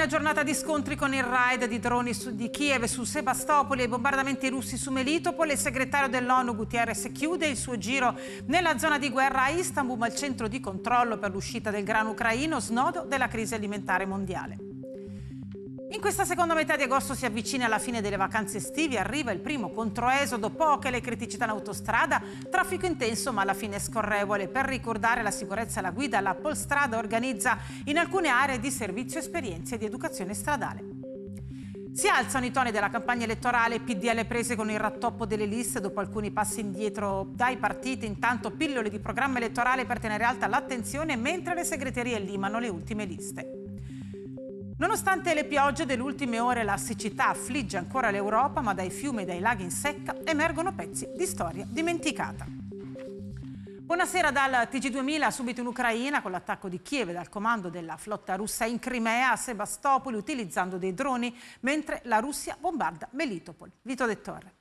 una giornata di scontri con il raid di droni di Kiev su Sebastopoli e i bombardamenti russi su Melitopol, il segretario dell'ONU Guterres chiude il suo giro nella zona di guerra a Istanbul, ma il centro di controllo per l'uscita del grano ucraino, snodo della crisi alimentare mondiale. In questa seconda metà di agosto si avvicina alla fine delle vacanze estive, arriva il primo controesodo, poche le criticità in autostrada, traffico intenso ma alla fine scorrevole. Per ricordare la sicurezza alla guida, la Polstrada organizza in alcune aree di servizio esperienze di educazione stradale. Si alzano i toni della campagna elettorale, PD alle prese con il rattoppo delle liste dopo alcuni passi indietro dai partiti, intanto pillole di programma elettorale per tenere alta l'attenzione mentre le segreterie limano le ultime liste. Nonostante le piogge delle ultime ore, la siccità affligge ancora l'Europa, ma dai fiumi e dai laghi in secca emergono pezzi di storia dimenticata. Buonasera dal TG2000, subito in Ucraina con l'attacco di Kiev dal comando della flotta russa in Crimea a Sebastopoli utilizzando dei droni, mentre la Russia bombarda Melitopol. Vito De Torre.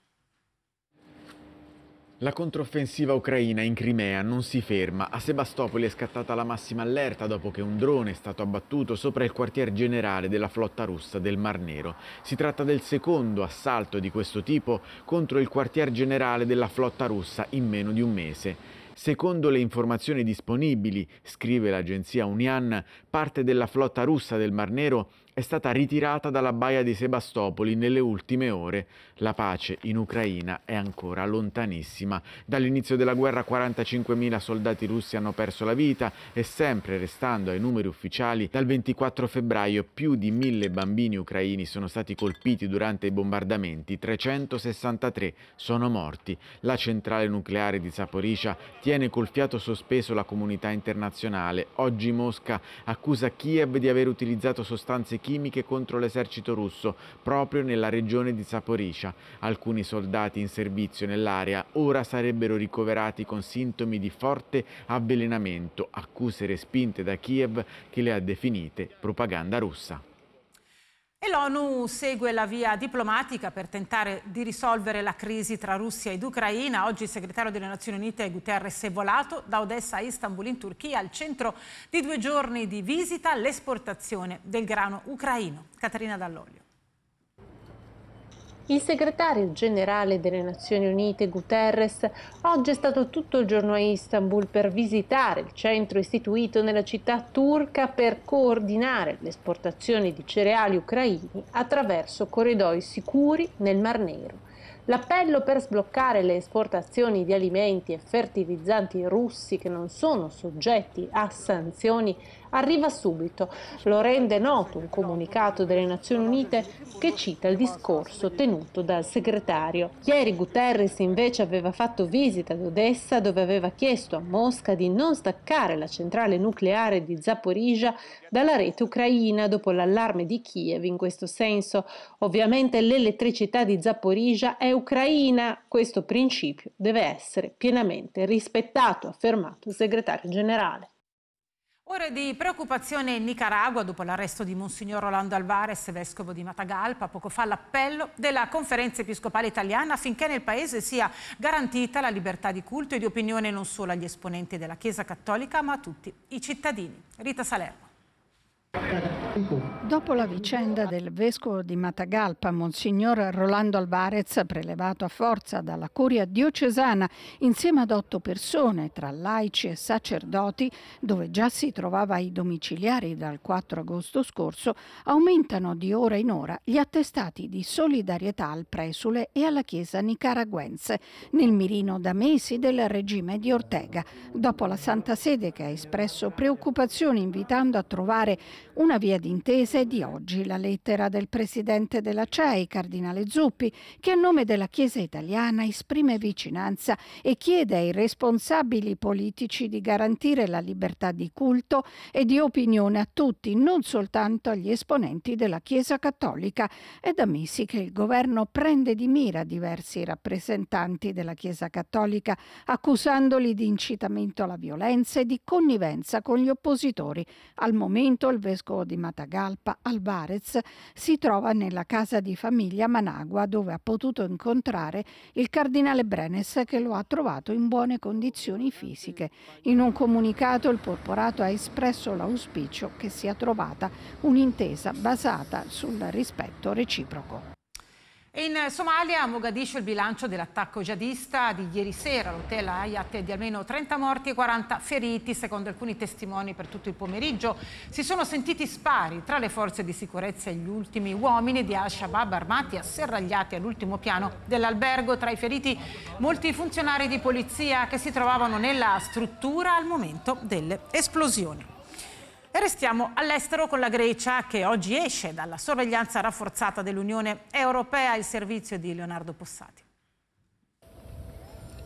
La controffensiva ucraina in Crimea non si ferma. A Sebastopoli è scattata la massima allerta dopo che un drone è stato abbattuto sopra il quartier generale della flotta russa del Mar Nero. Si tratta del secondo assalto di questo tipo contro il quartier generale della flotta russa in meno di un mese. Secondo le informazioni disponibili, scrive l'agenzia Unian, parte della flotta russa del Mar Nero è stata ritirata dalla baia di Sebastopoli nelle ultime ore. La pace in Ucraina è ancora lontanissima. Dall'inizio della guerra 45.000 soldati russi hanno perso la vita e, sempre restando ai numeri ufficiali, dal 24 febbraio più di 1.000 bambini ucraini sono stati colpiti durante i bombardamenti, 363 sono morti. La centrale nucleare di Zaporizhzhia tiene col fiato sospeso la comunità internazionale. Oggi Mosca accusa Kiev di aver utilizzato sostanze chimiche contro l'esercito russo proprio nella regione di Zaporizhzhia. Alcuni soldati in servizio nell'area ora sarebbero ricoverati con sintomi di forte avvelenamento, accuse respinte da Kiev che le ha definite propaganda russa. E l'ONU segue la via diplomatica per tentare di risolvere la crisi tra Russia ed Ucraina. Oggi il segretario delle Nazioni Unite Guterres è volato da Odessa a Istanbul in Turchia, al centro di 2 giorni di visita l'esportazione del grano ucraino. Caterina Dall'Olio. Il segretario generale delle Nazioni Unite Guterres oggi è stato tutto il giorno a Istanbul per visitare il centro istituito nella città turca per coordinare l'esportazione di cereali ucraini attraverso corridoi sicuri nel Mar Nero. L'appello per sbloccare le esportazioni di alimenti e fertilizzanti russi che non sono soggetti a sanzioni arriva subito. Lo rende noto un comunicato delle Nazioni Unite che cita il discorso tenuto dal segretario. Ieri Guterres invece aveva fatto visita ad Odessa, dove aveva chiesto a Mosca di non staccare la centrale nucleare di Zaporizhzhia dalla rete ucraina dopo l'allarme di Kiev. In questo senso, ovviamente, l'elettricità di Zaporizhzhia è ucraina. Questo principio deve essere pienamente rispettato, ha affermato il segretario generale. Ore di preoccupazione in Nicaragua dopo l'arresto di Monsignor Rolando Alvarez, vescovo di Matagalpa. Poco fa l'appello della Conferenza Episcopale Italiana affinché nel paese sia garantita la libertà di culto e di opinione non solo agli esponenti della Chiesa Cattolica ma a tutti i cittadini. Rita Salerno. Dopo la vicenda del vescovo di Matagalpa, Monsignor Rolando Alvarez, prelevato a forza dalla curia diocesana insieme ad 8 persone tra laici e sacerdoti, dove già si trovava i domiciliari dal 4 agosto scorso, aumentano di ora in ora gli attestati di solidarietà al presule e alla Chiesa nicaraguense, nel mirino da mesi del regime di Ortega, dopo la Santa Sede che ha espresso preoccupazioni invitando a trovare una via d'intesa. Di oggi la lettera del presidente della CEI, Cardinale Zuppi, che a nome della Chiesa italiana esprime vicinanza e chiede ai responsabili politici di garantire la libertà di culto e di opinione a tutti, non soltanto agli esponenti della Chiesa cattolica. È da mesi che il governo prende di mira diversi rappresentanti della Chiesa cattolica, accusandoli di incitamento alla violenza e di connivenza con gli oppositori. Al momento il vescovo di Matagalpa, Alvarez, si trova nella casa di famiglia a Managua, dove ha potuto incontrare il cardinale Brenes, che lo ha trovato in buone condizioni fisiche. In un comunicato il porporato ha espresso l'auspicio che sia trovata un'intesa basata sul rispetto reciproco. In Somalia, a Mogadiscio, il bilancio dell'attacco jihadista di ieri sera all'hotel Hayat è di almeno 30 morti e 40 feriti. Secondo alcuni testimoni, per tutto il pomeriggio si sono sentiti spari tra le forze di sicurezza e gli ultimi uomini di Al-Shabaab armati asserragliati all'ultimo piano dell'albergo. Tra i feriti molti funzionari di polizia che si trovavano nella struttura al momento delle esplosioni. E restiamo all'estero con la Grecia, che oggi esce dalla sorveglianza rafforzata dell'Unione Europea. Il servizio di Leonardo Possati.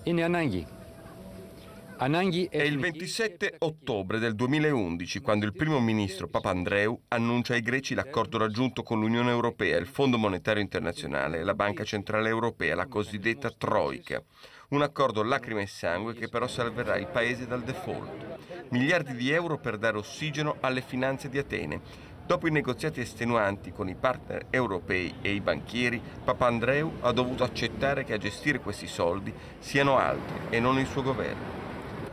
In Anaghi è il 27 ottobre del 2011 quando il primo ministro Papandreou annuncia ai greci l'accordo raggiunto con l'Unione Europea, il Fondo Monetario Internazionale e la Banca Centrale Europea, la cosiddetta Troika. Un accordo lacrime e sangue che però salverà il paese dal default. Miliardi di euro per dare ossigeno alle finanze di Atene. Dopo i negoziati estenuanti con i partner europei e i banchieri, Papandreou ha dovuto accettare che a gestire questi soldi siano altri e non il suo governo.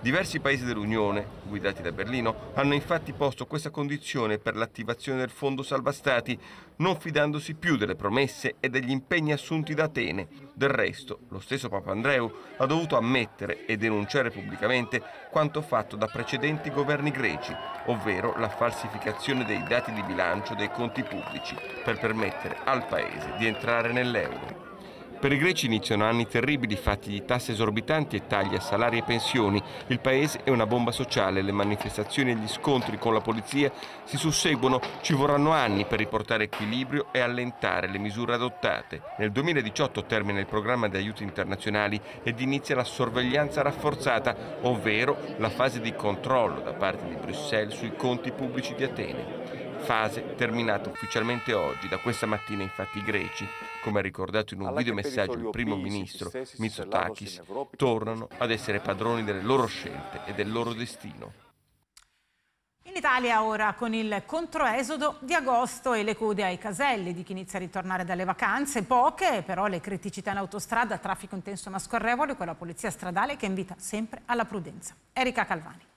Diversi paesi dell'Unione, guidati da Berlino, hanno infatti posto questa condizione per l'attivazione del Fondo Salva Stati, non fidandosi più delle promesse e degli impegni assunti da Atene. Del resto, lo stesso Papandreou ha dovuto ammettere e denunciare pubblicamente quanto fatto da precedenti governi greci, ovvero la falsificazione dei dati di bilancio dei conti pubblici per permettere al paese di entrare nell'euro. Per i greci iniziano anni terribili, fatti di tasse esorbitanti e tagli a salari e pensioni. Il paese è una bomba sociale, le manifestazioni e gli scontri con la polizia si susseguono. Ci vorranno anni per riportare equilibrio e allentare le misure adottate. Nel 2018 termina il programma di aiuti internazionali ed inizia la sorveglianza rafforzata, ovvero la fase di controllo da parte di Bruxelles sui conti pubblici di Atene. Fase terminata ufficialmente oggi. Da questa mattina infatti i greci, come ha ricordato in un videomessaggio il primo ministro Mitsotakis, tornano ad essere padroni delle loro scelte e del loro destino. In Italia ora, con il controesodo di agosto e le code ai caselli di chi inizia a ritornare dalle vacanze, poche però le criticità in autostrada, traffico intenso ma scorrevole, con la polizia stradale che invita sempre alla prudenza. Erika Calvani.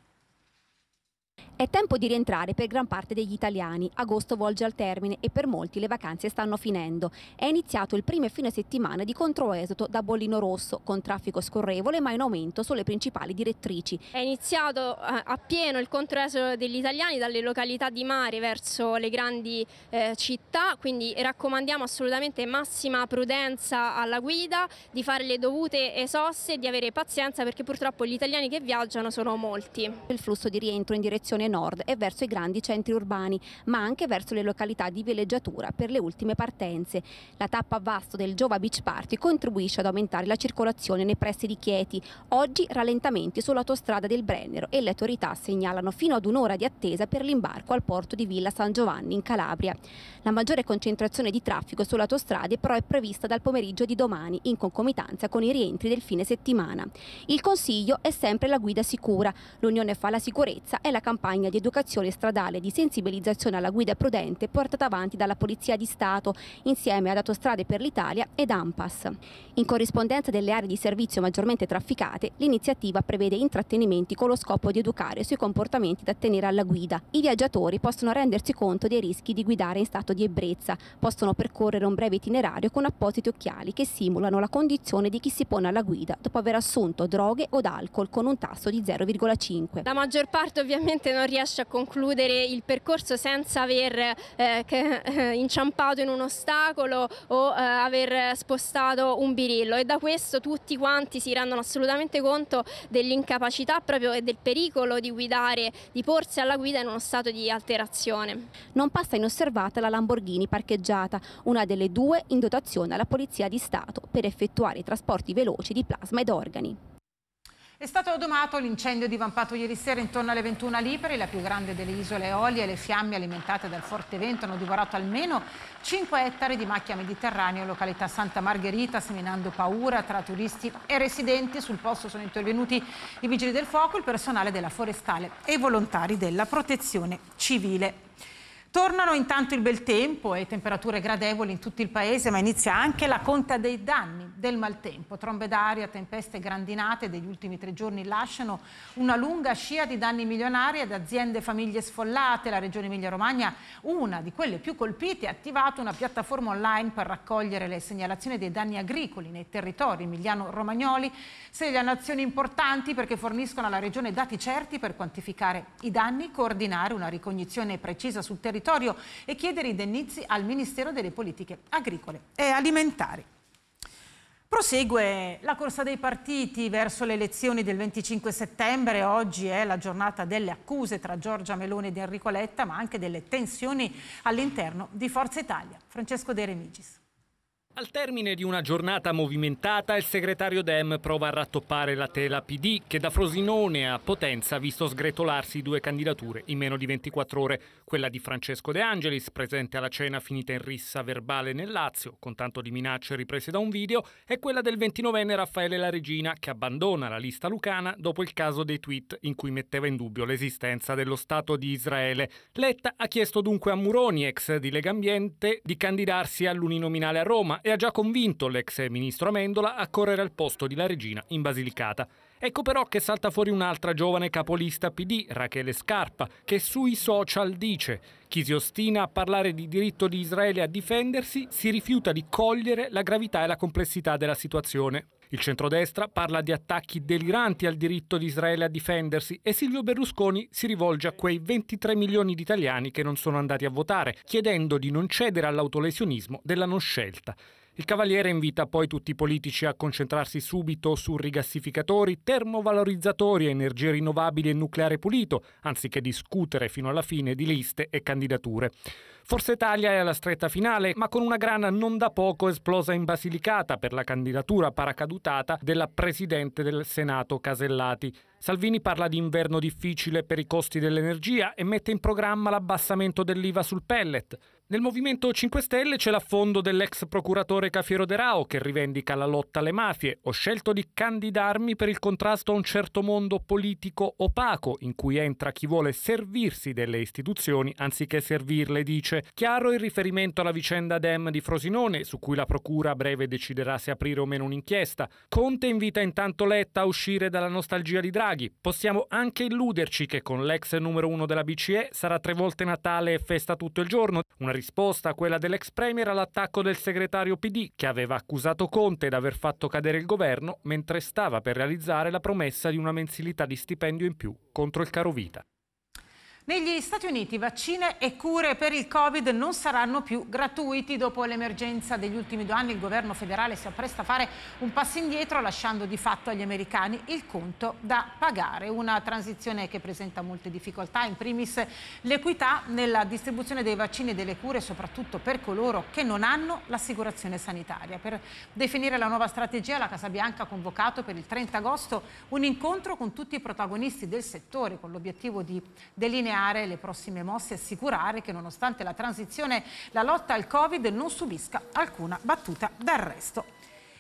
È tempo di rientrare per gran parte degli italiani. Agosto volge al termine e per molti le vacanze stanno finendo. È iniziato il primo fine settimana di controesodo da bollino rosso, con traffico scorrevole ma in aumento sulle principali direttrici. È iniziato a pieno il controesodo degli italiani dalle località di mare verso le grandi città, quindi raccomandiamo assolutamente massima prudenza alla guida, di fare le dovute esosse e di avere pazienza, perché purtroppo gli italiani che viaggiano sono molti. Il flusso di rientro in direzione nord e verso i grandi centri urbani, ma anche verso le località di villeggiatura per le ultime partenze. La tappa a vasto del Jova Beach Party contribuisce ad aumentare la circolazione nei pressi di Chieti. Oggi rallentamenti sull'autostrada del Brennero e le autorità segnalano fino ad un'ora di attesa per l'imbarco al porto di Villa San Giovanni in Calabria. La maggiore concentrazione di traffico sull'autostrada però è prevista dal pomeriggio di domani, in concomitanza con i rientri del fine settimana. Il consiglio è sempre la guida sicura. L'Unione fa la sicurezza e la campagna di educazione stradale, di sensibilizzazione alla guida prudente, portata avanti dalla Polizia di Stato insieme ad Autostrade per l'Italia ed ANPAS. In corrispondenza delle aree di servizio maggiormente trafficate, l'iniziativa prevede intrattenimenti con lo scopo di educare sui comportamenti da tenere alla guida. I viaggiatori possono rendersi conto dei rischi di guidare in stato di ebbrezza, possono percorrere un breve itinerario con appositi occhiali che simulano la condizione di chi si pone alla guida dopo aver assunto droghe o alcol, con un tasso di 0,5. La maggior parte ovviamente non riesce a concludere il percorso senza aver inciampato in un ostacolo o aver spostato un birillo, e da questo tutti quanti si rendono assolutamente conto dell'incapacità proprio e del pericolo di guidare, di porsi alla guida in uno stato di alterazione. Non passa inosservata la Lamborghini parcheggiata, una delle due in dotazione alla Polizia di Stato per effettuare i trasporti veloci di plasma ed organi. È stato domato l'incendio divampato ieri sera intorno alle 21 a Lipari, la più grande delle isole Eolie. Le fiamme alimentate dal forte vento hanno divorato almeno 5 ettari di macchia mediterranea, località Santa Margherita, seminando paura tra turisti e residenti. Sul posto sono intervenuti i vigili del fuoco, il personale della forestale e i volontari della protezione civile. Tornano intanto il bel tempo e temperature gradevoli in tutto il paese, ma inizia anche la conta dei danni del maltempo. Trombe d'aria, tempeste e grandinate degli ultimi 3 giorni lasciano una lunga scia di danni milionari ad aziende e famiglie sfollate. La regione Emilia-Romagna, una di quelle più colpite, ha attivato una piattaforma online per raccogliere le segnalazioni dei danni agricoli nei territori emiliano-romagnoli. Segnalazioni importanti perché forniscono alla regione dati certi per quantificare i danni, coordinare una ricognizione precisa sul territorio e chiedere indennizzi al Ministero delle Politiche Agricole e Alimentari. Prosegue la corsa dei partiti verso le elezioni del 25 settembre. Oggi è la giornata delle accuse tra Giorgia Meloni ed Enrico Letta, ma anche delle tensioni all'interno di Forza Italia. Francesco De Angelis. Al termine di una giornata movimentata, il segretario Dem prova a rattoppare la tela PD, che da Frosinone a Potenza ha visto sgretolarsi 2 candidature in meno di 24 ore. Quella di Francesco De Angelis, presente alla cena finita in rissa verbale nel Lazio, con tanto di minacce riprese da un video, e quella del 29enne Raffaele La Regina, che abbandona la lista lucana dopo il caso dei tweet in cui metteva in dubbio l'esistenza dello Stato di Israele. Letta ha chiesto dunque a Muroni, ex di Legambiente, di candidarsi all'uninominale a Roma, e ha già convinto l'ex ministro Amendola a correre al posto di La Regina in Basilicata. Ecco però che salta fuori un'altra giovane capolista PD, Rachele Scarpa, che sui social dice: chi si ostina a parlare di diritto di Israele a difendersi si rifiuta di cogliere la gravità e la complessità della situazione. Il centrodestra parla di attacchi deliranti al diritto di Israele a difendersi e Silvio Berlusconi si rivolge a quei 23 milioni di italiani che non sono andati a votare, chiedendo di non cedere all'autolesionismo della non scelta. Il Cavaliere invita poi tutti i politici a concentrarsi subito su rigassificatori, termovalorizzatori, energie rinnovabili e nucleare pulito, anziché discutere fino alla fine di liste e candidature. Forza Italia è alla stretta finale, ma con una grana non da poco esplosa in Basilicata per la candidatura paracadutata della presidente del Senato Casellati. Salvini parla di inverno difficile per i costi dell'energia e mette in programma l'abbassamento dell'IVA sul pellet. Nel Movimento 5 Stelle c'è l'affondo dell'ex procuratore Cafiero De Rao, che rivendica la lotta alle mafie. Ho scelto di candidarmi per il contrasto a un certo mondo politico opaco, in cui entra chi vuole servirsi delle istituzioni anziché servirle, dice. Chiaro il riferimento alla vicenda Dem di Frosinone, su cui la procura a breve deciderà se aprire o meno un'inchiesta. Conte invita intanto Letta a uscire dalla nostalgia di Draghi. Possiamo anche illuderci che con l'ex numero 1 della BCE sarà 3 volte Natale e festa tutto il giorno. Una risposta a quella dell'ex premier all'attacco del segretario PD, che aveva accusato Conte di aver fatto cadere il governo mentre stava per realizzare la promessa di una mensilità di stipendio in più contro il caro vita. Negli Stati Uniti vaccine e cure per il Covid non saranno più gratuiti. Dopo l'emergenza degli ultimi 2 anni il governo federale si appresta a fare un passo indietro, lasciando di fatto agli americani il conto da pagare. Una transizione che presenta molte difficoltà, in primis l'equità nella distribuzione dei vaccini e delle cure, soprattutto per coloro che non hanno l'assicurazione sanitaria. Per definire la nuova strategia la Casa Bianca ha convocato per il 30 agosto un incontro con tutti i protagonisti del settore, con l'obiettivo di delineare le prossime mosse e assicurare che, nonostante la transizione, la lotta al Covid non subisca alcuna battuta d'arresto.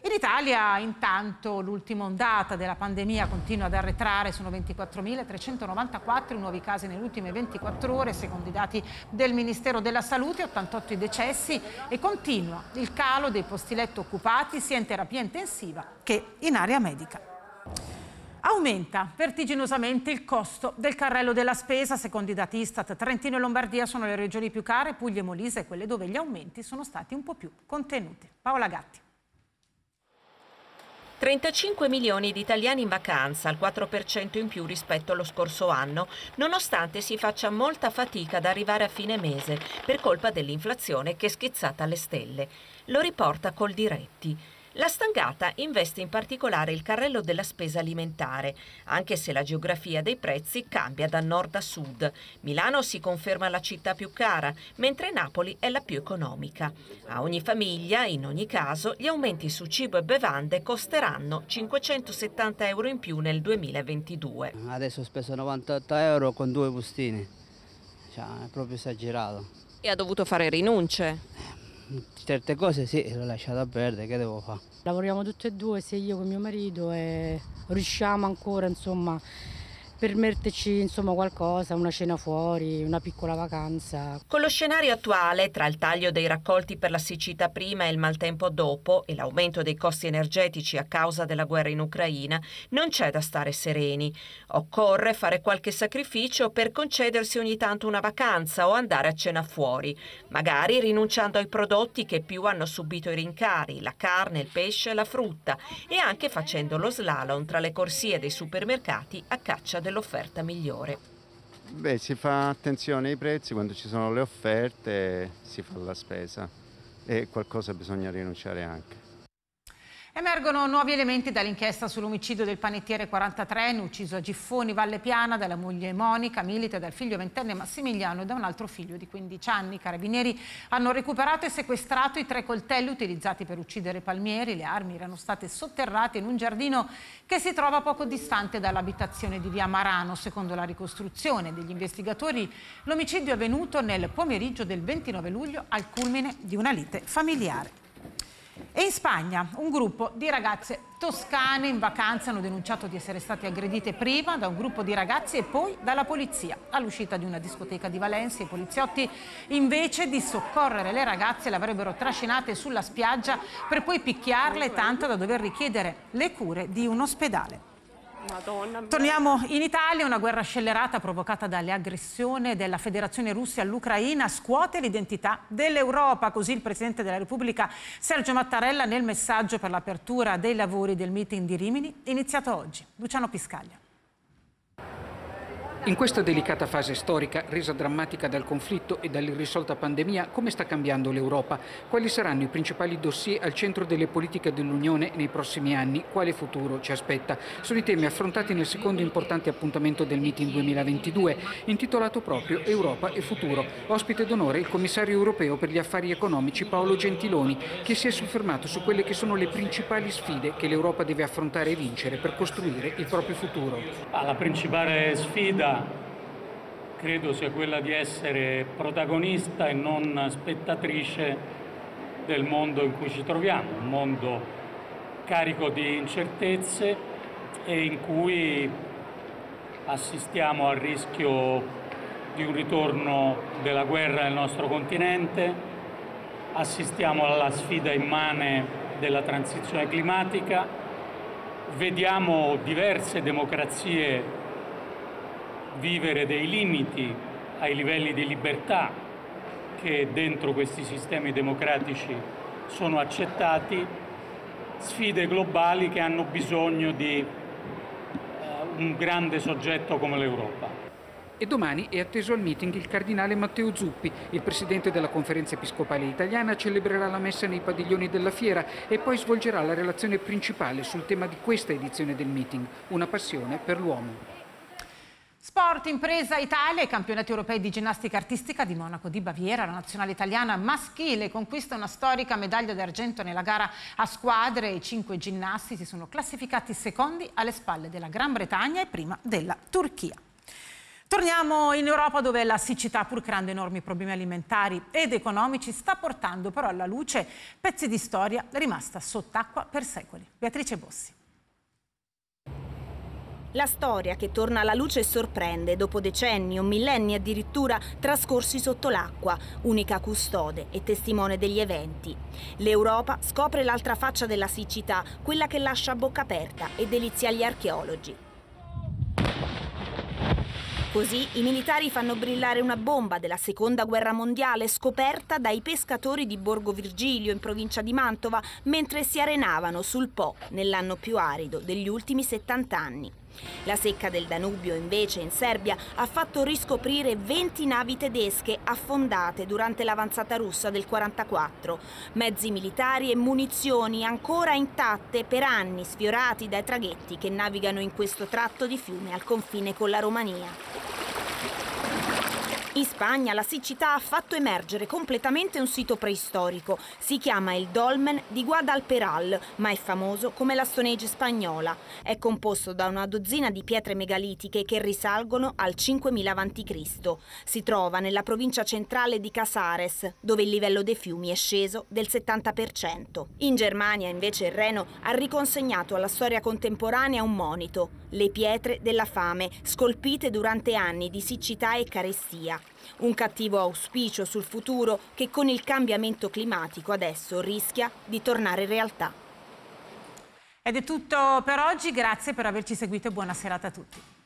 In Italia intanto l'ultima ondata della pandemia continua ad arretrare, sono 24.394 i nuovi casi nelle ultime 24 ore, secondo i dati del Ministero della Salute, 88 i decessi e continua il calo dei posti letto occupati sia in terapia intensiva che in area medica. Aumenta vertiginosamente il costo del carrello della spesa. Secondo i dati Istat, Trentino e Lombardia sono le regioni più care, Puglia e Molise è quelle dove gli aumenti sono stati un po' più contenuti. Paola Gatti. 35 milioni di italiani in vacanza, al 4% in più rispetto allo scorso anno, nonostante si faccia molta fatica ad arrivare a fine mese per colpa dell'inflazione che è schizzata alle stelle. Lo riporta Coldiretti. La stangata investe in particolare il carrello della spesa alimentare, anche se la geografia dei prezzi cambia da nord a sud. Milano si conferma la città più cara, mentre Napoli è la più economica. A ogni famiglia, in ogni caso, gli aumenti su cibo e bevande costeranno 570 euro in più nel 2022. Adesso ho speso 98 euro con 2 bustine, cioè, è proprio esagerato. E ha dovuto fare rinunce? Certe cose sì, l'ho lasciata perdere, che devo fare? Lavoriamo tutte e 2, sia io che mio marito, e riusciamo ancora, insomma, permetterci insomma qualcosa, una cena fuori, una piccola vacanza. Con lo scenario attuale, tra il taglio dei raccolti per la siccità prima e il maltempo dopo e l'aumento dei costi energetici a causa della guerra in Ucraina, non c'è da stare sereni. Occorre fare qualche sacrificio per concedersi ogni tanto una vacanza o andare a cena fuori, magari rinunciando ai prodotti che più hanno subito i rincari, la carne, il pesce, la frutta, e anche facendo lo slalom tra le corsie dei supermercati a caccia dell'offerta migliore. Beh, si fa attenzione ai prezzi, quando ci sono le offerte si fa la spesa e qualcosa bisogna rinunciare anche. Emergono nuovi elementi dall'inchiesta sull'omicidio del panettiere 43enne ucciso a Giffoni, Valle Piana, dalla moglie Monica, Milita, dal figlio 20enne Massimiliano e da un altro figlio di 15 anni. I carabinieri hanno recuperato e sequestrato i 3 coltelli utilizzati per uccidere Palmieri. Le armi erano state sotterrate in un giardino che si trova poco distante dall'abitazione di via Marano. Secondo la ricostruzione degli investigatori, l'omicidio è avvenuto nel pomeriggio del 29 luglio al culmine di una lite familiare. E in Spagna un gruppo di ragazze toscane in vacanza hanno denunciato di essere state aggredite prima da un gruppo di ragazzi e poi dalla polizia. All'uscita di una discoteca di Valencia i poliziotti, invece di soccorrere le ragazze, le avrebbero trascinate sulla spiaggia per poi picchiarle, tanto da dover richiedere le cure di un ospedale. Madonna. Torniamo in Italia. Una guerra scellerata provocata dall'aggressione della Federazione Russa all'Ucraina scuote l'identità dell'Europa, così il Presidente della Repubblica Sergio Mattarella nel messaggio per l'apertura dei lavori del meeting di Rimini iniziato oggi. Luciano Piscaglia. In questa delicata fase storica, resa drammatica dal conflitto e dall'irrisolta pandemia, come sta cambiando l'Europa? Quali saranno i principali dossier al centro delle politiche dell'Unione nei prossimi anni? Quale futuro ci aspetta? Sono i temi affrontati nel secondo importante appuntamento del meeting 2022, intitolato proprio Europa e futuro. Ospite d'onore il commissario europeo per gli affari economici Paolo Gentiloni, che si è soffermato su quelle che sono le principali sfide che l'Europa deve affrontare e vincere per costruire il proprio futuro. La principale sfida credo sia quella di essere protagonista e non spettatrice del mondo in cui ci troviamo, un mondo carico di incertezze e in cui assistiamo al rischio di un ritorno della guerra nel nostro continente, assistiamo alla sfida immane della transizione climatica, vediamo diverse democrazie vivere dei limiti ai livelli di libertà che dentro questi sistemi democratici sono accettati, sfide globali che hanno bisogno di un grande soggetto come l'Europa. E domani è atteso al meeting il Cardinale Matteo Zuppi. Il Presidente della Conferenza Episcopale Italiana celebrerà la messa nei padiglioni della fiera e poi svolgerà la relazione principale sul tema di questa edizione del meeting, una passione per l'uomo. Sport, impresa Italia, i campionati europei di ginnastica artistica di Monaco di Baviera. La nazionale italiana maschile conquista una storica medaglia d'argento nella gara a squadre. I 5 ginnasti si sono classificati secondi alle spalle della Gran Bretagna e prima della Turchia. Torniamo in Europa, dove la siccità, pur creando enormi problemi alimentari ed economici, sta portando però alla luce pezzi di storia rimasta sott'acqua per secoli. Beatrice Bossi. La storia che torna alla luce e sorprende dopo decenni o millenni addirittura trascorsi sotto l'acqua, unica custode e testimone degli eventi. L'Europa scopre l'altra faccia della siccità, quella che lascia a bocca aperta e delizia gli archeologi. Così i militari fanno brillare una bomba della Seconda Guerra Mondiale scoperta dai pescatori di Borgo Virgilio in provincia di Mantova mentre si arenavano sul Po nell'anno più arido degli ultimi 70 anni. La secca del Danubio invece in Serbia ha fatto riscoprire 20 navi tedesche affondate durante l'avanzata russa del 1944, mezzi militari e munizioni ancora intatte per anni sfiorati dai traghetti che navigano in questo tratto di fiume al confine con la Romania. In Spagna la siccità ha fatto emergere completamente un sito preistorico. Si chiama il Dolmen di Guadalperal, ma è famoso come la Stone Age spagnola. È composto da una dozzina di pietre megalitiche che risalgono al 5000 a.C. Si trova nella provincia centrale di Casares, dove il livello dei fiumi è sceso del 70%. In Germania, invece, il Reno ha riconsegnato alla storia contemporanea un monito, le pietre della fame, scolpite durante anni di siccità e carestia. Un cattivo auspicio sul futuro che con il cambiamento climatico adesso rischia di tornare realtà. Ed è tutto per oggi, grazie per averci seguito e buona serata a tutti.